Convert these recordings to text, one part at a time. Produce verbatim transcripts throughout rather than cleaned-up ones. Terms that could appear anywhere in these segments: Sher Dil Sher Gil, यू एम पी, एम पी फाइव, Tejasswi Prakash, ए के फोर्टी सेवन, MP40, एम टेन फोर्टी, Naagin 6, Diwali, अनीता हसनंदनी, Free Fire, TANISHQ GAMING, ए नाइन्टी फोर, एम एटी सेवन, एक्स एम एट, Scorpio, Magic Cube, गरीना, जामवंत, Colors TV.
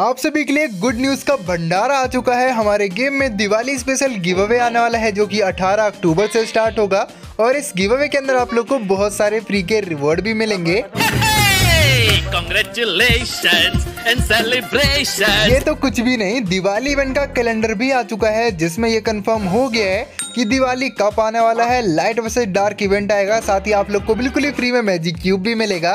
आप सभी के लिए गुड न्यूज़ का भंडार आ चुका है। हमारे गेम में दिवाली स्पेशल गिव अवे आने वाला है जो कि अठारह अक्टूबर से स्टार्ट होगा और इस गिव अवे के अंदर आप लोग को बहुत सारे फ्री के रिवॉर्ड भी मिलेंगे। Congratulations and celebration. ये तो कुछ भी नहीं, दिवाली इवेंट का कैलेंडर भी आ चुका है जिसमें ये कंफर्म हो गया है कि दिवाली कब आने वाला है। लाइट वर्सेस डार्क इवेंट आएगा, साथ ही आप लोग को बिल्कुल ही फ्री में मैजिक क्यूब भी मिलेगा।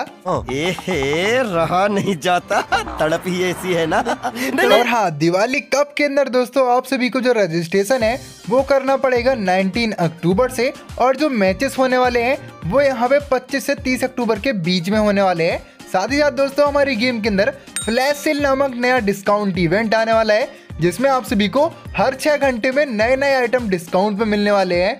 ए हे, रहा नहीं जाता, तड़प ही ऐसी है ना। और हाँ, दिवाली कप के अंदर दोस्तों आप सभी को जो रजिस्ट्रेशन है वो करना पड़ेगा उन्नीस अक्टूबर से, और जो मैचेस होने वाले हैं वो यहाँ पे पच्चीस से तीस अक्टूबर के बीच में होने वाले हैं। साथ ही साथ दोस्तों हमारी गेम के अंदर फ्लैश सेल नामक नया डिस्काउंट इवेंट आने वाला है जिसमें आप सभी को हर छह घंटे में नए नए आइटम डिस्काउंट पे मिलने वाले हैं।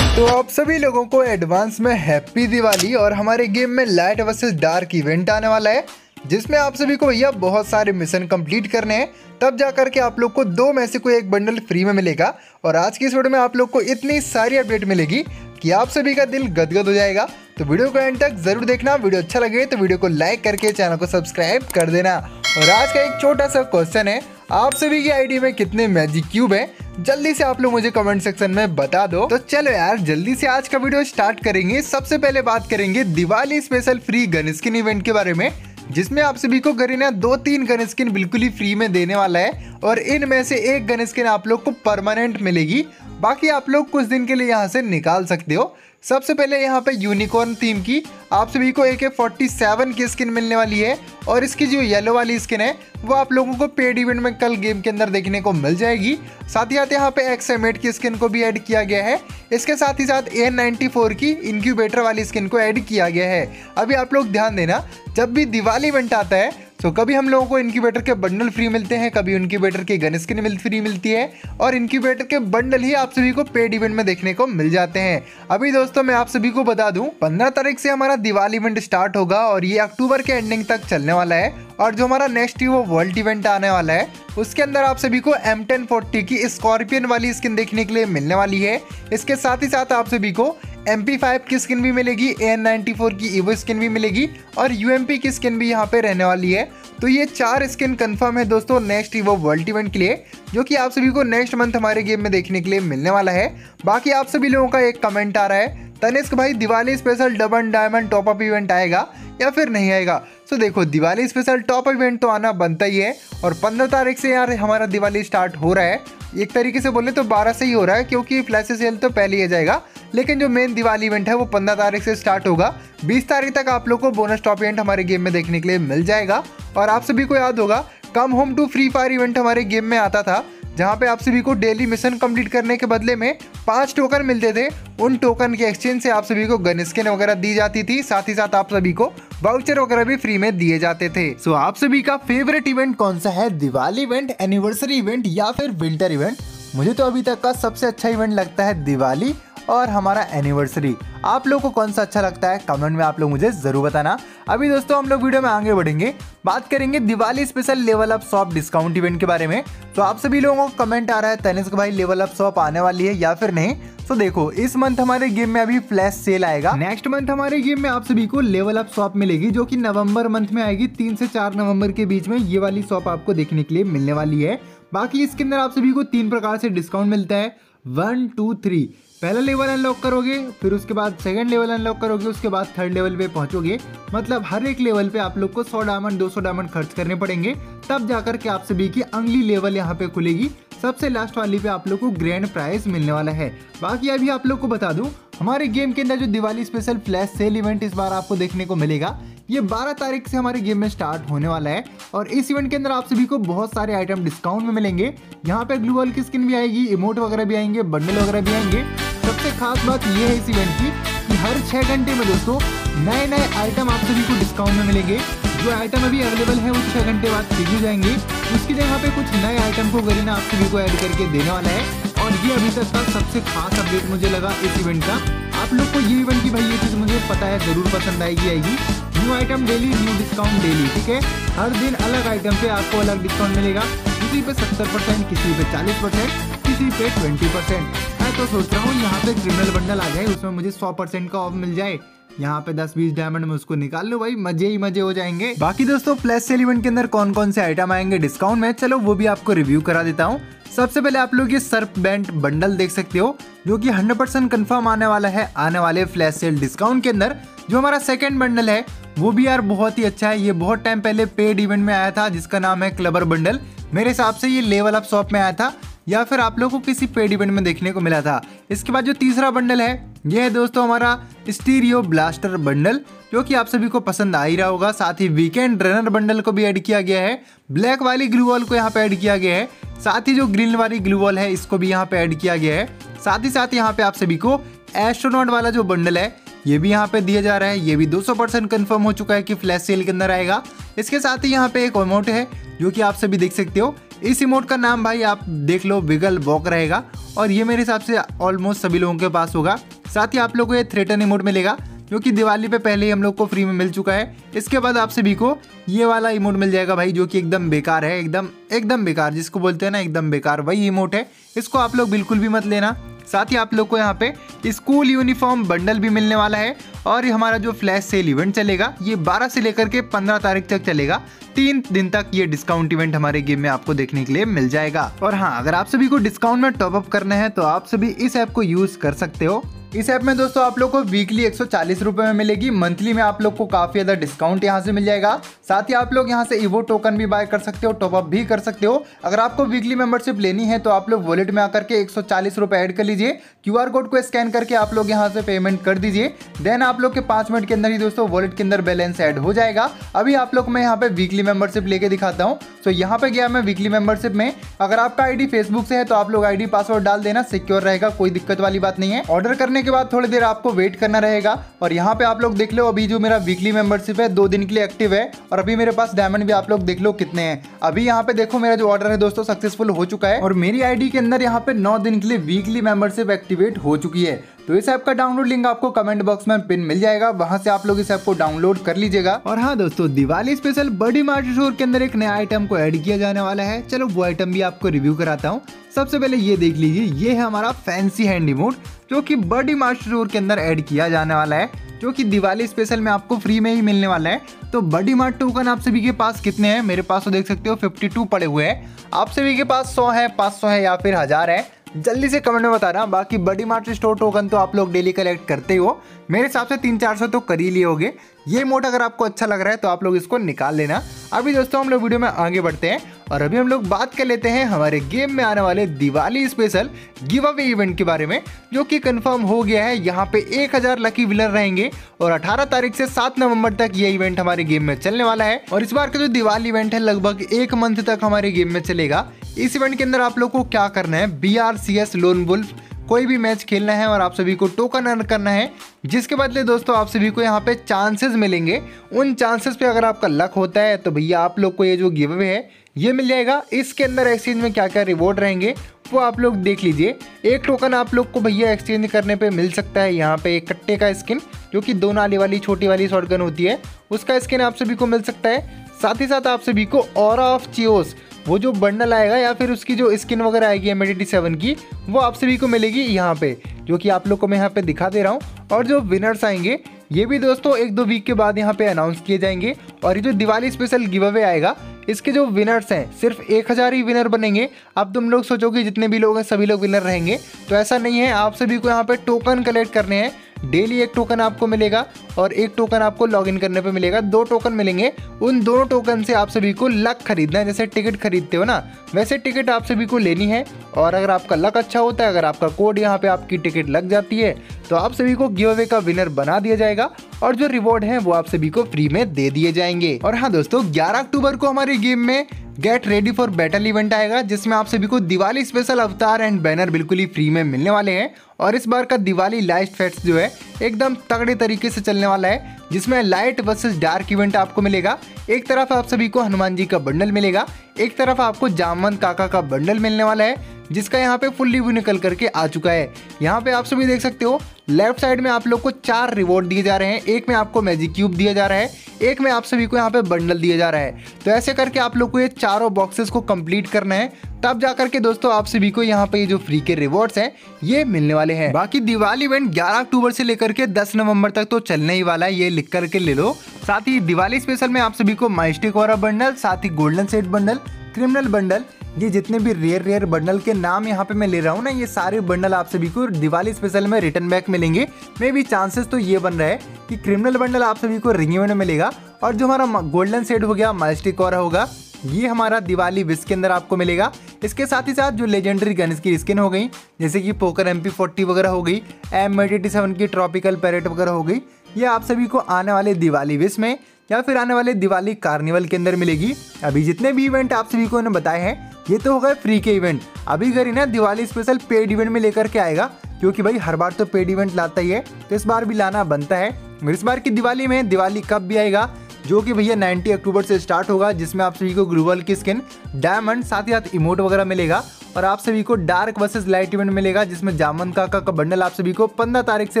तो आप सभी लोगों को एडवांस में हैप्पी दिवाली। और हमारे गेम में लाइट वर्सेस डार्क इवेंट आने वाला है जिसमें आप सभी को भैया बहुत सारे मिशन कंप्लीट करने हैं, तब जा करके आप लोग को दो में से कोई एक बंडल फ्री में मिलेगा। और आज की इस वीडियो में आप लोग को इतनी सारी अपडेट मिलेगी कि आप सभी का दिल गदगद हो जाएगा। तो वीडियो को एंड तक जरूर देखना। वीडियो अच्छा लगे तो वीडियो को लाइक करके चैनल को सब्सक्राइब कर देना। और आज का एक छोटा सा क्वेश्चन है, आप सभी की आईडी में कितने मैजिक क्यूब हैं? जल्दी से आप लोग मुझे कमेंट सेक्शन में बता दो। तो चलो यार, जल्दी से आज का वीडियो स्टार्ट करेंगे। सबसे पहले बात करेंगे Diwali special free gun skin event के बारे में, जिसमें आप सभी को गरीना दो तीन गन स्किन बिल्कुल ही फ्री में देने वाला है और इनमें से एक गन स्किन आप लोग को परमानेंट मिलेगी, बाकी आप लोग कुछ दिन के लिए यहाँ से निकाल सकते हो। सबसे पहले यहाँ पे यूनिकॉर्न थीम की आप सभी को ए के फोर्टी सेवन की स्किन मिलने वाली है और इसकी जो येलो वाली स्किन है वो आप लोगों को पेड इवेंट में कल गेम के अंदर देखने को मिल जाएगी। साथ ही साथ यहाँ पे एक्स एम एट की स्किन को भी ऐड किया गया है। इसके साथ ही साथ ए नाइन्टी फोर की इनक्यूबेटर वाली स्किन को ऐड किया गया है। अभी आप लोग ध्यान देना, जब भी दिवाली इवेंट आता है तो कभी हम लोगों को इनक्यूबेटर के बंडल फ्री मिलते हैं, कभी इनक्यूबेटर की गन स्किन फ्री मिलती है और इनक्यूबेटर के बंडल ही आप सभी को पेड इवेंट में देखने को मिल जाते हैं। अभी दोस्तों मैं आप सभी को बता दूं, पंद्रह तारीख से हमारा दिवाली इवेंट स्टार्ट होगा और ये अक्टूबर के एंडिंग तक चलने वाला है। और जो हमारा नेक्स्ट वो वर्ल्ड इवेंट आने वाला है उसके अंदर आप सभी को एम टेन फोर्टी की स्कॉर्पियन वाली स्किन देखने के लिए मिलने वाली है। इसके साथ ही साथ आप सभी को एम पी फाइव की स्किन भी मिलेगी, ए नाइन्टी फोर की इवो स्किन भी मिलेगी और यू एम पी की स्किन भी यहाँ पे रहने वाली है। तो ये चार स्किन कंफर्म है दोस्तों नेक्स्ट इवो वर्ल्ड इवेंट के लिए, जो कि आप सभी को नेक्स्ट मंथ हमारे गेम में देखने के लिए मिलने वाला है। बाकी आप सभी लोगों का एक कमेंट आ रहा है, तनिष्क भाई Diwali special double diamond top up event आएगा या फिर नहीं आएगा? तो देखो, Diwali special top up event तो आना बनता ही है और पंद्रह तारीख से यार हमारा दिवाली स्टार्ट हो रहा है। एक तरीके से बोले तो बारह से ही हो रहा है क्योंकि फ्लैश सेल तो पहले ही आ जाएगा, लेकिन जो मेन दिवाली इवेंट है वो पंद्रह तारीख से स्टार्ट होगा। बीस तारीख तक आप लोग को बोनस टॉप इवेंट हमारे गेम में देखने के लिए मिल जाएगा। और आप सभी को याद होगा, come home to free fire event हमारे गेम में आता था जहाँ पे आप सभी को डेली मिशन कंप्लीट करने के बदले में पांच टोकन मिलते थे। उन टोकन के एक्सचेंज से आप सभी को गन स्किन वगैरह दी जाती थी, साथ ही साथ आप सभी को वाउचर वगैरह भी फ्री में दिए जाते थे। सो आप सभी का फेवरेट इवेंट कौन सा है, दिवाली इवेंट, एनिवर्सरी इवेंट या फिर विंटर इवेंट? मुझे तो अभी तक का सबसे अच्छा इवेंट लगता है दिवाली और हमारा एनिवर्सरी। आप लोगों को कौन सा अच्छा लगता है कमेंट में आप लोग मुझे जरूर बताना। अभी दोस्तों हम लोग वीडियो में आगे बढ़ेंगे, बात करेंगे Diwali special level up shop discount event के बारे में। तो आप सभी लोगों को कमेंट आ रहा है, तनिष्क भाई लेवल अप शॉप आने वाली है या फिर नहीं? तो देखो, इस मंथ हमारे गेम में अभी फ्लैश सेल आएगा। नेक्स्ट मंथ हमारे गेम में आप सभी को लेवल अप शॉप मिलेगी जो कि नवंबर मंथ में आएगी। तीन से चार नवंबर के बीच में ये वाली शॉप आपको देखने के लिए मिलने वाली है। बाकी इसके अंदर आप सभी को तीन प्रकार से डिस्काउंट मिलता है, वन टू थ्री पहला लेवल अनलॉक करोगे, फिर उसके बाद सेकंड लेवल अनलॉक करोगे, उसके बाद थर्ड लेवल पे पहुंचोगे। मतलब हर एक लेवल पे आप लोग को सौ डायमंड दो सौ डायमंड खर्च करने पड़ेंगे, तब जाकर के आप सभी की अंगली लेवल यहाँ पे खुलेगी। सबसे लास्ट वाली पे आप लोग को ग्रैंड प्राइज मिलने वाला है। बाकी अभी आप लोग को बता दूं, हमारे गेम के अंदर जो Diwali special flash sale event इस बार आपको देखने को मिलेगा, ये बारह तारीख से हमारे गेम में स्टार्ट होने वाला है। और इस इवेंट के अंदर आप सभी को बहुत सारे आइटम डिस्काउंट में मिलेंगे। यहाँ पे ग्लू वॉल की स्किन भी आएगी, इमोट वगैरह भी आएंगे, बंडल वगैरह भी आएंगे। सबसे खास बात ये है इस इवेंट की कि हर छः घंटे में दोस्तों नए नए आइटम आप सभी को डिस्काउंट में मिलेंगे। जो आइटम अभी अवेलेबल है वो छः घंटे बाद खरीद जाएंगे, उसकी जगह पे कुछ नए आइटम को गरीना आप सभी को ऐड करके देने वाला है। और ये अभी तक का सबसे खास अपडेट मुझे लगा इस इवेंट का। आप लोग को ये इवेंट की भाई ये चीज़ मुझे पता है ज़रूर पसंद आएगी आएगी new item daily, new discount daily, ठीक है। हर दिन अलग आइटम पे आपको अलग डिस्काउंट मिलेगा, किसी पे सत्तर परसेंट, किसी पे चालीस परसेंट, किसी पे ट्वेंटी परसेंट। मैं तो सोच रहा हूँ यहाँ पे क्रिमिनल बंडल आ जाए, उसमें मुझे सौ परसेंट का ऑफ मिल जाए, यहाँ पे दस बीस डायमंड में उसको निकाल लो भाई, मजे ही मजे हो जाएंगे। बाकी दोस्तों फ्लैश सेल इवेंट के अंदर कौन कौन से आइटम आएंगे डिस्काउंट में, चलो वो भी आपको रिव्यू करा देता हूँ। सबसे पहले आप लोग ये सर्प बैंड बंडल देख सकते हो जो कि हंड्रेड परसेंट कंफर्म आने वाला है आने वाले फ्लैश सेल डिस्काउंट के अंदर। जो हमारा सेकंड बंडल है वो भी यार बहुत ही अच्छा है, ये बहुत टाइम पहले पेड इवेंट में आया था जिसका नाम है क्लबर बंडल। मेरे हिसाब से ये लेवल अप शॉप में आया था या फिर आप लोगों को किसी पेड इवेंट में देखने को मिला था। इसके बाद जो तीसरा बंडल है ये है दोस्तों हमारा स्टीरियो ब्लास्टर बंडल जो कि आप सभी को पसंद आ ही रहा होगा। साथ ही वीकेंड रनर बंडल को भी ऐड किया गया है, ब्लैक वाली ग्लू वॉल को यहाँ पे ऐड किया गया है, साथ ही जो ग्रीन वाली ग्लू वॉल है इसको भी यहाँ पे ऐड किया गया है। साथ ही साथ यहाँ पे आप सभी को एस्ट्रोनॉट वाला जो बंडल है ये भी यहाँ पे दिया जा रहा है, ये भी दो सौ परसेंट कन्फर्म हो चुका है कि फ्लैश सेल के अंदर आएगा। इसके साथ ही यहाँ पे एक इमोट है जो कि आप सभी देख सकते हो, इस इमोट का नाम भाई आप देख लो विगल बॉक रहेगा और ये मेरे हिसाब से ऑलमोस्ट सभी लोगों के पास होगा। साथ ही आप लोगों को ये थ्रेटन इमोट मिलेगा जो कि दिवाली पे पहले ही हम लोग को फ्री में मिल चुका है। इसके बाद आप सभी को ये वाला इमोट मिल जाएगा भाई जो कि एकदम बेकार है, एकदम एकदम बेकार जिसको बोलते हैं ना एकदम बेकार, वही इमोट है, इसको आप लोग बिल्कुल भी मत लेना। साथ ही आप लोग को यहाँ पे स्कूल यूनिफॉर्म बंडल भी मिलने वाला है और हमारा जो फ्लैश सेल इवेंट चलेगा ये बारह से लेकर के पंद्रह तारीख तक चलेगा, तीन दिन तक ये डिस्काउंट इवेंट हमारे गेम में आपको देखने के लिए मिल जाएगा। और हाँ, अगर आप सभी को डिस्काउंट में टॉपअप करना है तो आप सभी इस ऐप को यूज कर सकते हो। इस ऐप में दोस्तों आप लोग को वीकली एक सौ चालीस रुपये में मिलेगी, मंथली में आप लोग को काफ़ी ज़्यादा डिस्काउंट यहाँ से मिल जाएगा। साथ ही आप लोग यहाँ से इवो टोकन भी बाय कर सकते हो, टॉपअप भी कर सकते हो। अगर आपको वीकली मेंबरशिप लेनी है तो आप लोग वॉलेट में आकर के एक सौ चालीस रुपये ऐड कर लीजिए, क्यू आर कोड को स्कैन करके आप लोग यहाँ से पेमेंट कर दीजिए। देन आप लोग के पाँच मिनट के अंदर ही दोस्तों वॉलेट के अंदर बैलेंस ऐड हो जाएगा। अभी आप लोग मैं यहाँ पर वीकली मेंबरशिप लेके दिखाता हूँ। तो यहाँ पर गया मैं वीकली मेंबरशिप में, अगर आपका आई डी फेसबुक से है तो आप लोग आई डी पासवर्ड डाल देना, सिक्योर रहेगा, कोई दिक्कत वाली बात नहीं है। ऑर्डर करने के बाद थोड़ी देर आपको वेट करना रहेगा और यहाँ पे आप लोग देख लो अभी जो मेरा वीकली मेंबरशिप है दो दिन के लिए एक्टिव है और अभी मेरे पास डायमंड भी आप लोग देख लो कितने हैं। अभी यहाँ पे देखो मेरा जो ऑर्डर है दोस्तों सक्सेसफुल हो चुका है और मेरी आईडी के अंदर यहाँ पे नौ दिन के लिए वीकली मेंबरशिप एक्टिवेट हो चुकी है। तो इस ऐप का डाउनलोड लिंक आपको कमेंट बॉक्स में पिन मिल जाएगा, वहां से आप लोग इस ऐप को डाउनलोड कर लीजिएगा। और हाँ दोस्तों, दिवाली स्पेशल बड़ी मार्ट स्टोर के अंदर एक नया आइटम को ऐड किया जाने वाला है, चलो वो आइटम भी आपको रिव्यू कराता हूँ। सबसे पहले ये देख लीजिए, ये है हमारा फैंसी हैंड इमोट जो कि बड़ी मार्ट स्टोर के अंदर ऐड किया जाने वाला है, जो कि दिवाली स्पेशल में आपको फ्री में ही मिलने वाला है। तो बडी मार्ट टोकन आप सभी के पास कितने हैं? मेरे पास तो देख सकते हो बावन पड़े हुए हैं, आप सभी के पास सौ है, पाँच सौ है या फिर हजार है, जल्दी से कमेंट में बताना। बाकी बडी मार्ट स्टोर टोकन तो आप लोग डेली कलेक्ट करते हो, मेरे हिसाब से तीन चार सौ तो कर ही लिए होगे। ये मोट अगर आपको अच्छा लग रहा है तो आप लोग इसको निकाल लेना। अभी दोस्तों हम लोग वीडियो में आगे बढ़ते हैं और अभी हम लोग बात कर लेते हैं हमारे गेम में आने वाले Diwali special give away event के बारे में, जो कि कंफर्म हो गया है। यहाँ पे एक हज़ार लकी विनर रहेंगे और अठारह तारीख से सात नवंबर तक ये इवेंट हमारे गेम में चलने वाला है और इस बार का जो दिवाली इवेंट है लगभग एक मंथ तक हमारे गेम में चलेगा। इस इवेंट के अंदर आप लोग को क्या करना है, B R C S lone wolf कोई भी मैच खेलना है और आप सभी को टोकन अर्न करना है, जिसके बदले दोस्तों आप सभी को यहाँ पे चांसेस मिलेंगे। उन चांसेस पे अगर आपका लक होता है तो भैया आप लोग को ये जो गिव अवे है ये मिल जाएगा। इसके अंदर एक्सचेंज में क्या क्या रिवॉर्ड रहेंगे वो आप लोग देख लीजिए। एक टोकन आप लोग को भैया एक्सचेंज करने पे मिल सकता है, यहाँ पे एक कट्टे का स्किन जो कि दो नाले वाली छोटी वाली शॉटगन होती है उसका स्किन आप सभी को मिल सकता है। साथ ही साथ आप सभी को ऑरा ऑफ चियोस वो जो बंडल आएगा या फिर उसकी जो स्किन वगैरह आएगी एम एटी सेवन की वो आप सभी को मिलेगी यहाँ पे, जो कि आप लोग को मैं यहाँ पे दिखा दे रहा हूँ। और जो विनर्स आएंगे ये भी दोस्तों एक दो वीक के बाद यहाँ पे अनाउंस किए जाएंगे। और ये जो दिवाली स्पेशल गिव अवे आएगा इसके जो विनर्स हैं सिर्फ एक हज़ार ही विनर बनेंगे। अब तुम लोग सोचोगे जितने भी लोग हैं सभी लोग विनर रहेंगे, तो ऐसा नहीं है। आप सभी को यहाँ पे टोकन कलेक्ट करने हैं, डेली एक टोकन आपको मिलेगा और एक टोकन आपको लॉगिन करने पे मिलेगा, दो टोकन मिलेंगे। उन दोनों टोकन से आप सभी को लक खरीदना है, जैसे टिकट खरीदते हो ना वैसे टिकट आप सभी को लेनी है। और अगर आपका लक अच्छा होता है, अगर आपका कोड यहाँ पे आपकी टिकट लग जाती है तो आप सभी को गिव अवे का विनर बना दिया जाएगा और जो रिवॉर्ड है वो आप सभी को फ्री में दे दिए जाएंगे। और हाँ दोस्तों, ग्यारह अक्टूबर को हमारे गेम में get ready for battle event आएगा, जिसमें आप सभी को Diwali special avatar and banner बिल्कुल ही फ्री में मिलने वाले हैं। और इस बार का दिवाली लाइट फेस्ट जो है एकदम तगड़े तरीके से चलने वाला है, जिसमें लाइट वर्सेस डार्क इवेंट आपको मिलेगा। एक तरफ आप सभी को हनुमान जी का बंडल मिलेगा, एक तरफ आपको जामवंत काका का बंडल मिलने वाला है जिसका यहाँ पे फुल रिव्यू निकल करके आ चुका है। यहाँ पे आप सभी देख सकते हो लेफ्ट साइड में आप लोग को चार रिवॉर्ड दिए जा रहे हैं, एक में आपको मैजिक क्यूब दिया जा रहा है, एक में आप सभी को यहाँ पे बंडल दिया जा रहा है। तो ऐसे करके आप लोग को ये चारों बॉक्सेस को कंप्लीट करना है। तब जाकर के दोस्तों आप सभी को यहाँ पे ये जो फ्री के रिवॉर्ड्स हैं ये मिलने वाले हैं। बाकी दिवाली इवेंट ग्यारह अक्टूबर से लेकर के दस नवंबर तक तो चलने ही वाला है, ये लिख करके ले लो। साथ ही दिवाली स्पेशल में आप सभी को माइस्टिक ऑरा बंडल, साथ ही golden set bundle, criminal bundle, ये जितने भी रेयर रेयर बंडल के नाम यहाँ पे मैं ले रहा हूँ ना, ये सारे बंडल आप सभी को दिवाली स्पेशल में रिटर्न बैक मिलेंगे। मे भी चांसेस तो ये बन रहा है कि क्रिमिनल बंडल आप सभी को रिंग इवेंट में मिलेगा, और जो हमारा गोल्डन सेट हो गया, माइस्टिक ऑरा होगा, ये हमारा दिवाली विश के अंदर आपको मिलेगा। इसके साथ ही साथ जो लेजेंडरी गन्स की स्किन हो गई, जैसे कि पोकर एम पी फोर्टी वगैरह हो गई, एम एटी सेवन की ट्रॉपिकल पैरेट वगैरह हो गई, ये आप सभी को आने वाले दिवाली विश में या फिर आने वाले दिवाली कार्निवल के अंदर मिलेगी। अभी जितने भी इवेंट आप सभी को ने बताए हैं ये तो हो गए फ्री के इवेंट। अभी अगर ना दिवाली स्पेशल पेड इवेंट में लेकर के आएगा, क्योंकि भाई हर बार तो पेड इवेंट लाता ही है, तो इस बार भी लाना बनता है। इस बार की दिवाली में दिवाली कब भी आएगा, जो कि भैया नब्बे अक्टूबर से स्टार्ट होगा, जिसमें आप सभी को ग्रूवल की स्किन, डायमंड, साथ ही साथ इमोट वगैरह मिलेगा, और आप सभी को डार्क वर्सेस लाइट इवेंट मिलेगा, जिसमें जामन काका का, का बंडल आप सभी को पंद्रह तारीख से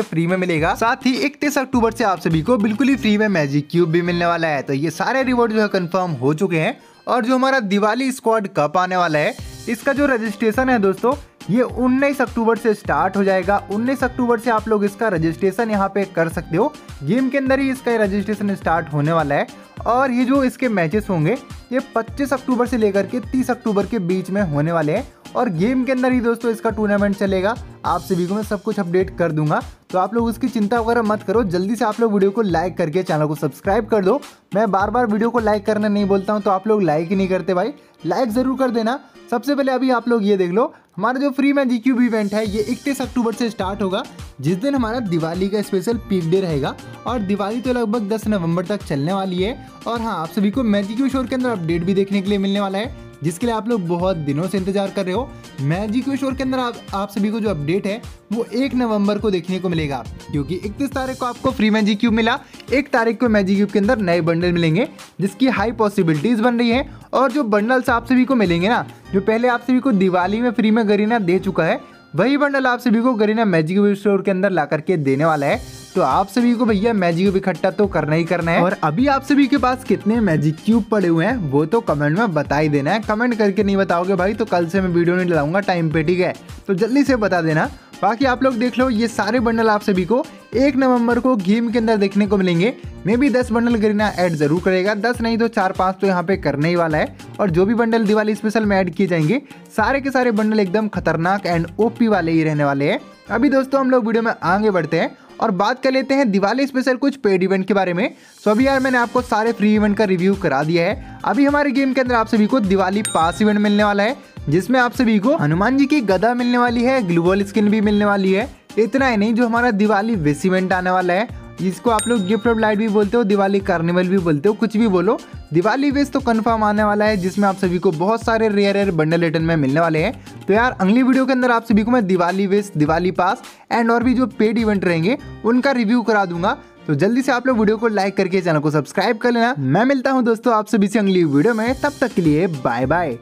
फ्री में मिलेगा। साथ ही इकतीस अक्टूबर से आप सभी को बिल्कुल ही फ्री में मैजिक क्यूब भी मिलने वाला है। तो ये सारे रिवॉर्ड जो है कन्फर्म हो चुके हैं। और जो हमारा दिवाली स्क्वाड कप आने वाला है, इसका जो रजिस्ट्रेशन है दोस्तों ये उन्नीस अक्टूबर से स्टार्ट हो जाएगा। उन्नीस अक्टूबर से आप लोग इसका रजिस्ट्रेशन यहाँ पे कर सकते हो, गेम के अंदर ही इसका रजिस्ट्रेशन स्टार्ट होने वाला है। और ये जो इसके मैचेस होंगे ये पच्चीस अक्टूबर से लेकर के तीस अक्टूबर के बीच में होने वाले हैं, और गेम के अंदर ही दोस्तों इसका टूर्नामेंट चलेगा। आप सभी को मैं सब कुछ अपडेट कर दूंगा, तो आप लोग उसकी चिंता वगैरह मत करो। जल्दी से आप लोग वीडियो को लाइक करके चैनल को सब्सक्राइब कर दो। मैं बार बार वीडियो को लाइक करना नहीं बोलता हूँ, तो आप लोग लाइक ही नहीं करते, भाई लाइक ज़रूर कर देना। सबसे पहले अभी आप लोग ये देख लो, हमारा जो फ्री मैजिक क्यूब इवेंट है ये इकतीस अक्टूबर से स्टार्ट होगा, जिस दिन हमारा दिवाली का स्पेशल पीक डे रहेगा। और दिवाली तो लगभग दस नवंबर तक चलने वाली है। और हाँ, आप सभी को मैजिक क्यूब शोर के अंदर अपडेट भी देखने के लिए मिलने वाला है, जिसके लिए आप लोग बहुत दिनों से इंतजार कर रहे हो। मैजिक क्यूब शोर के अंदर आप, आप सभी को जो अपडेट है वो एक नवंबर को देखने को मिलेगा, क्योंकि इकतीस तारीख को आपको फ्री मैजिक क्यूब मिला, एक तारीख को मैजिक क्यूब के अंदर नए बंडल मिलेंगे, जिसकी हाई पॉसिबिलिटीज बन रही है। और जो बंडल्स आप सभी को मिलेंगे ना, जो पहले आप सभी को दिवाली में फ्री में गरीना दे चुका है, वही बंडल आप सभी को गरीना मैजिक क्यूब स्टोर के अंदर ला करके देने वाला है। तो आप सभी को भैया मैजिक क्यूब इकट्ठा तो करना ही करना है। और अभी आप सभी के पास कितने मैजिक क्यूब पड़े हुए हैं वो तो कमेंट में बता ही देना है। कमेंट करके नहीं बताओगे भाई तो कल से मैं वीडियो नहीं डालूंगा टाइम पे, ठीक है? तो जल्दी से बता देना। बाकी आप लोग देख लो, ये सारे बंडल आप सभी को एक नवंबर को गेम के अंदर देखने को मिलेंगे। मे भी दस बंडल गरीना ऐड जरूर करेगा, दस नहीं तो चार पाँच तो यहाँ पे करने ही वाला है। और जो भी बंडल दिवाली स्पेशल में ऐड किए जाएंगे सारे के सारे बंडल एकदम खतरनाक एंड ओपी वाले ही रहने वाले हैं। अभी दोस्तों हम लोग वीडियो में आगे बढ़ते हैं और बात कर लेते हैं दिवाली स्पेशल कुछ पेड इवेंट के बारे में। सो अभी यार मैंने आपको सारे फ्री इवेंट का रिव्यू करा दिया है। अभी हमारे गेम के अंदर आप सभी को दिवाली पास इवेंट मिलने वाला है, जिसमें आप सभी को हनुमान जी की गदा मिलने वाली है, ग्लोबल स्किन भी मिलने वाली है। इतना ही नहीं, जो हमारा दिवाली विश इवेंट आने वाला है, जिसको आप लोग गिफ्ट ऑफ लाइट भी बोलते हो, दिवाली कार्निवल भी बोलते हो, कुछ भी बोलो, दिवाली विश तो कंफर्म आने वाला है, जिसमें आप सभी को बहुत सारे रेयर रेयर बंडल रिटर्न में मिलने वाले हैं। तो यार अगली वीडियो के अंदर आप सभी को मैं Diwali wish, Diwali pass and और भी जो पेड इवेंट रहेंगे उनका रिव्यू करा दूंगा। तो जल्दी से आप लोग वीडियो को लाइक करके चैनल को सब्सक्राइब कर लेना। मैं मिलता हूँ दोस्तों आप सभी से अगली वीडियो में, तब तक के लिए बाय बाय।